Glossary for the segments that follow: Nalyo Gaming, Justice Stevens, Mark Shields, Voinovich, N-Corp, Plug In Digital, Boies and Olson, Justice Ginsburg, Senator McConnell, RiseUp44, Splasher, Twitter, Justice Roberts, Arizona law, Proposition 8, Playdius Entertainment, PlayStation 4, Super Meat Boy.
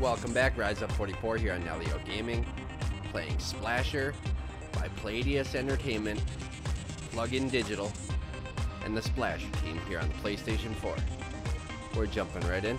Welcome back, RiseUp44 here on Nalyo Gaming, playing Splasher by Playdius Entertainment, Plug In Digital, and the Splash team here on the PlayStation 4. We're jumping right in.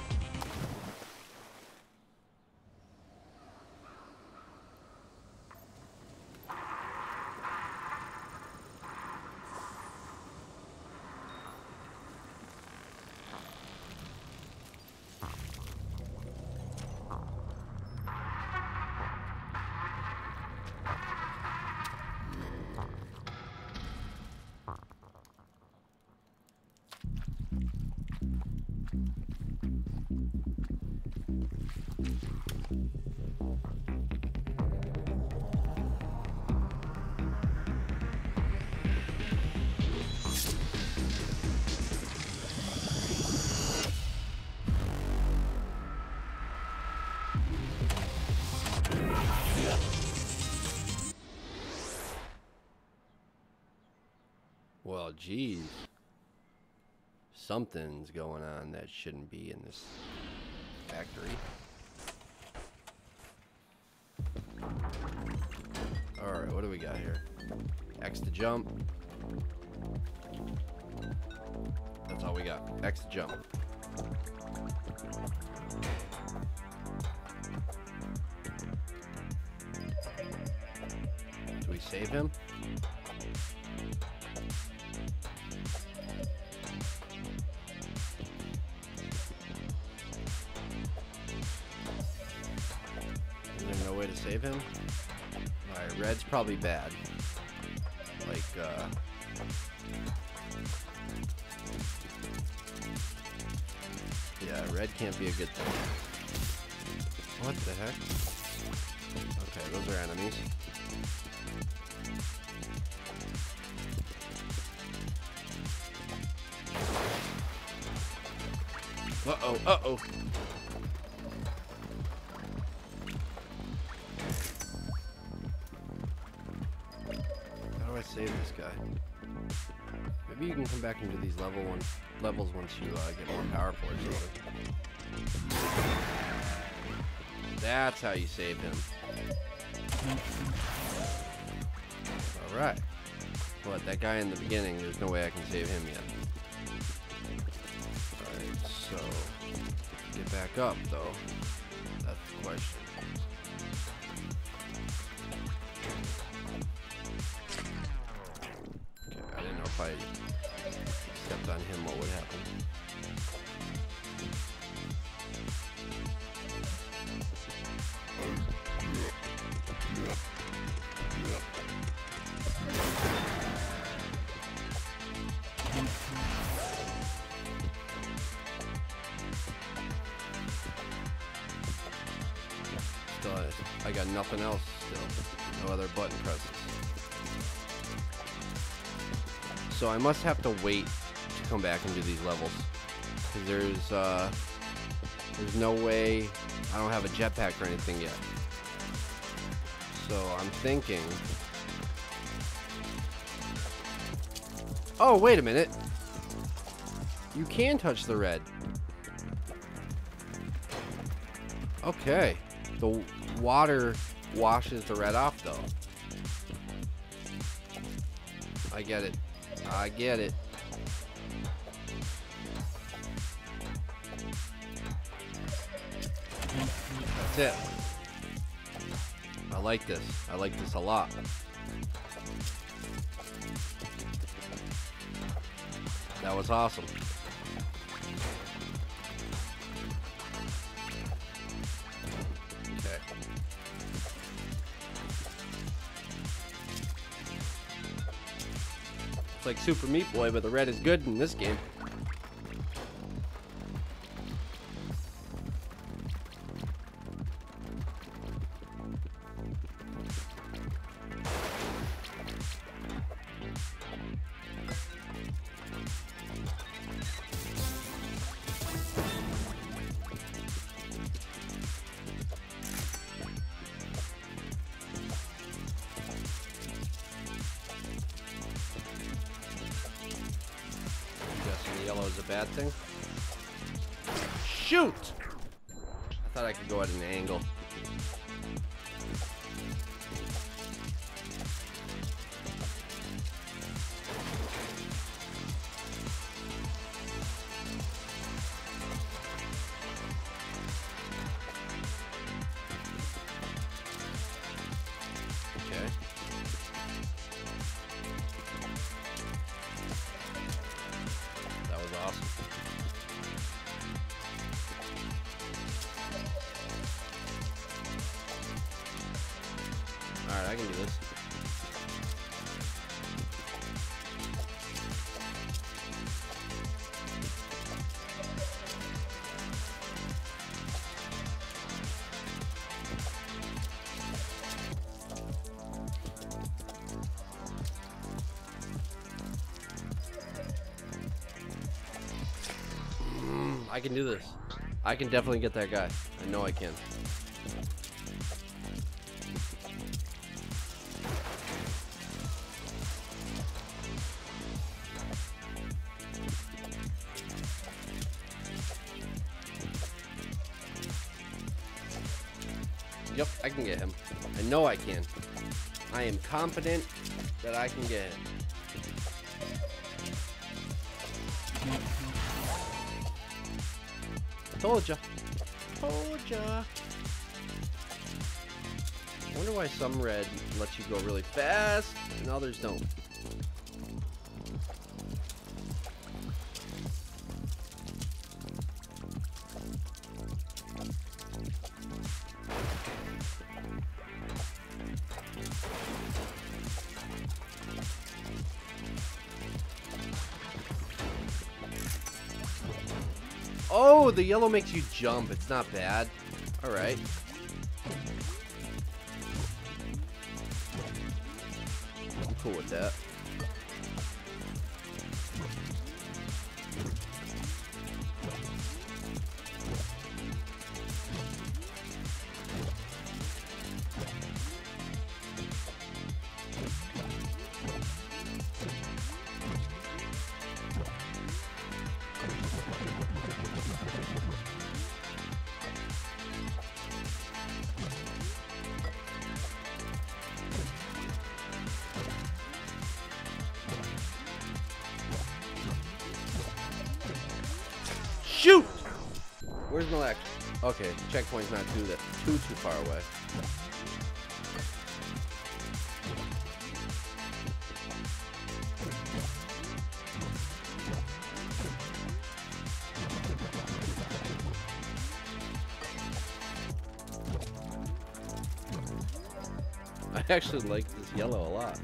Well, geez, something's going on that shouldn't be in this factory. All right, what do we got here? X to jump. That's all we got. X to jump. Do we save him? Save him. All right, red's probably bad. Like, yeah, red can't be a good thing. What the heck? Okay, those are enemies. Uh-oh, uh-oh. Save this guy. Maybe you can come back into these levels once you get more powerful or something. That's how you save him. All right. But that guy in the beginning, there's no way I can save him yet. All right. So get back up though. That's the question. If I stepped on him, what would happen? Still, I got nothing else still. No other button presses. So I must have to wait to come back and do these levels, because there's no way, I don't have a jetpack or anything yet. So I'm thinking, oh wait a minute, you can touch the red. Okay, the water washes the red off though. I get it. I get it. That's it. I like this. I like this a lot. That was awesome. Like Super Meat Boy, but the red is good in this game. Yellow is a bad thing. Shoot! I Thought I could go at an angle. Alright, I can do this. I can do this. I can definitely get that guy. I know I can. Yep, I can get him. I know I can. I am confident that I can get him. Told ya. Told ya. I wonder why some red lets you go really fast and others don't. Oh, the yellow makes you jump. It's not bad. All right. I'm cool with that. Shoot! Where's my action? Okay, checkpoint's not too far away. I actually like this yellow a lot.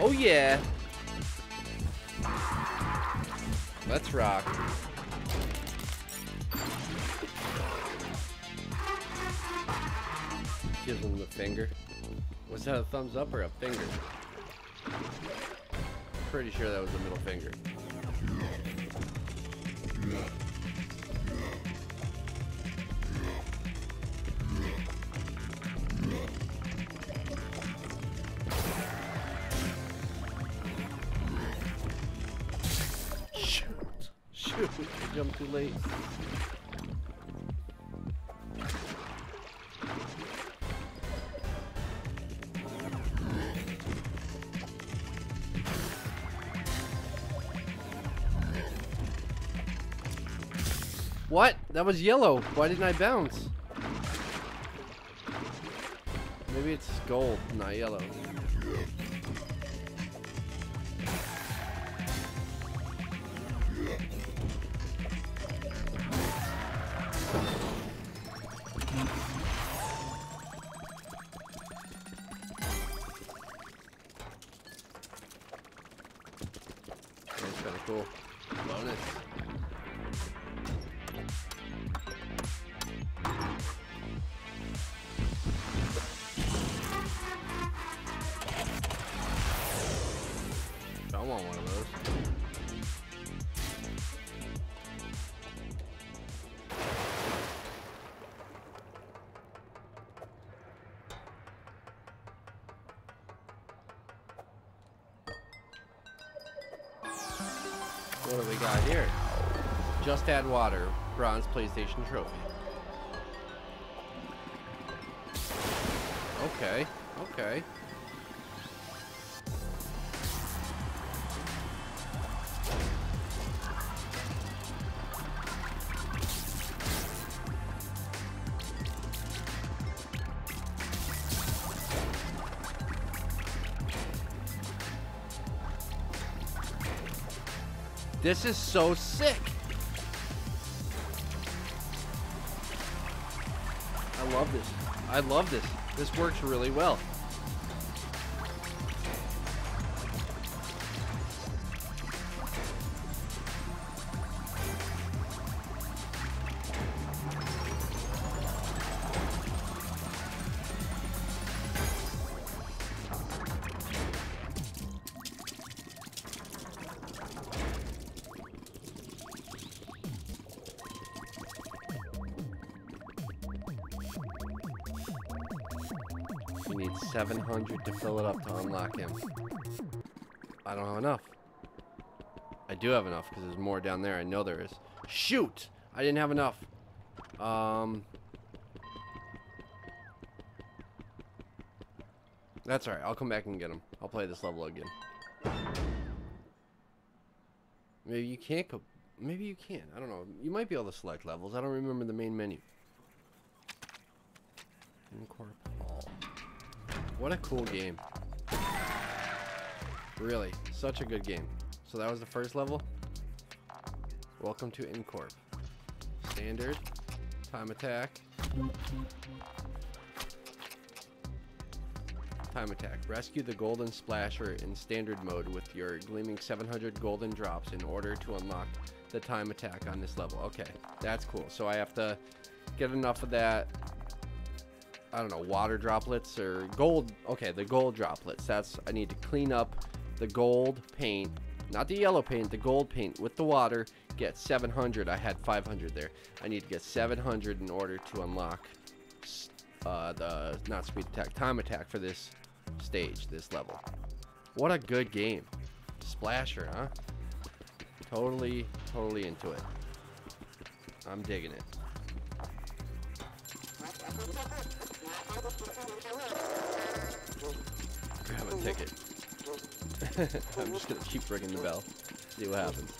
Oh yeah, let's rock. Gives him the finger. Was that a thumbs up or a finger? Pretty sure that was the middle finger. I jumped too late. What? That was yellow. Why didn't I bounce? Maybe it's gold, not yellow. Cool. Bonus. What do we got here? Just Add Water, bronze PlayStation trophy. Okay, okay. This is so sick. I love this. I love this. This works really well. We need 700 to fill it up to unlock him. I don't have enough. I do have enough because there's more down there. I know there is. Shoot! I didn't have enough. That's alright. I'll come back and get him. I'll play this level again. Maybe you can't go. Maybe you can. I don't know. You might be able to select levels. I don't remember the main menu. N-Corp. What a cool game. Really, such a good game. So that was the first level. Welcome to N-Corp. Standard, time attack. Time attack. Rescue the golden Splasher in standard mode with your gleaming 700 golden drops in order to unlock the time attack on this level. Okay, that's cool. So I have to get enough of that. I don't know, water droplets or gold. Okay, the gold droplets. That's, I need to clean up the gold paint, not the yellow paint, the gold paint with the water. Get 700. I had 500 there. I need to get 700 in order to unlock the not speed attack, time attack for this stage, this level. What a good game. Splasher, huh? Totally into it. I'm digging it. Grab a ticket. I'm just gonna keep ringing the bell. See what happens.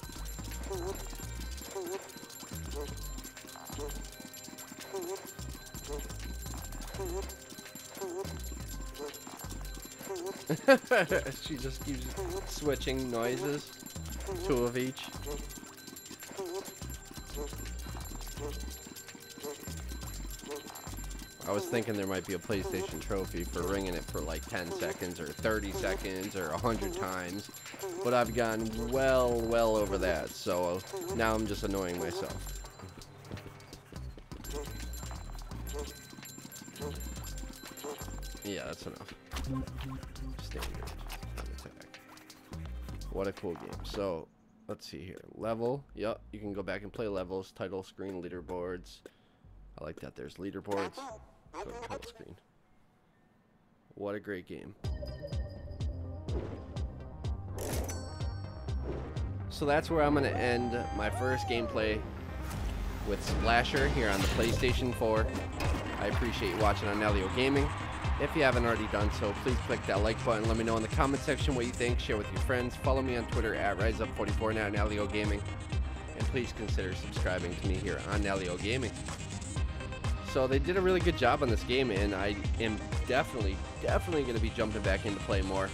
She just keeps switching noises. 2 of each. I was thinking there might be a PlayStation trophy for ringing it for like 10 seconds or 30 seconds or 100 times, but I've gone well over that, so now I'm just annoying myself. Yeah, that's enough. Standard. What a cool game. So, let's see here. Level. Yep, you can go back and play levels, title screen, leaderboards. I like that there's leaderboards. Screen. What a great game. So that's where I'm going to end my first gameplay with Splasher here on the PlayStation 4. I appreciate you watching on Nalyo Gaming. If you haven't already done so, please click that like button. Let me know in the comment section what you think. Share with your friends. Follow me on Twitter at RiseUp44 now, Nalyo Gaming. And please consider subscribing to me here on Nalyo Gaming. So they did a really good job on this game, and I am definitely going to be jumping back in to play more.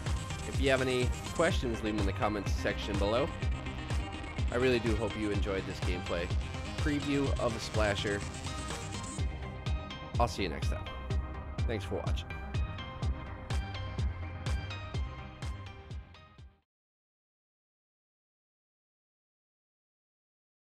If you have any questions, leave them in the comments section below. I really do hope you enjoyed this gameplay preview of Splasher. I'll see you next time. Thanks for watching.